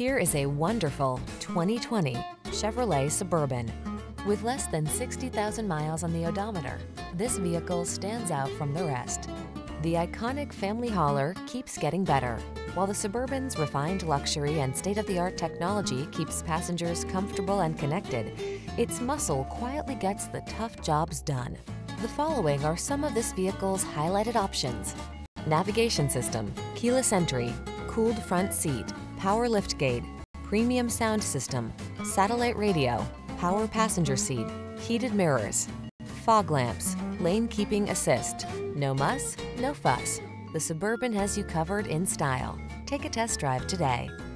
Here is a wonderful 2020 Chevrolet Suburban. With less than 60,000 miles on the odometer, this vehicle stands out from the rest. The iconic family hauler keeps getting better, while the Suburban's refined luxury and state-of-the-art technology keeps passengers comfortable and connected. Its muscle quietly gets the tough jobs done. The following are some of this vehicle's highlighted options: navigation system, keyless entry, cooled front seat, power liftgate, premium sound system, satellite radio, power passenger seat, heated mirrors, fog lamps, lane keeping assist. No muss, no fuss. The Suburban has you covered in style. Take a test drive today.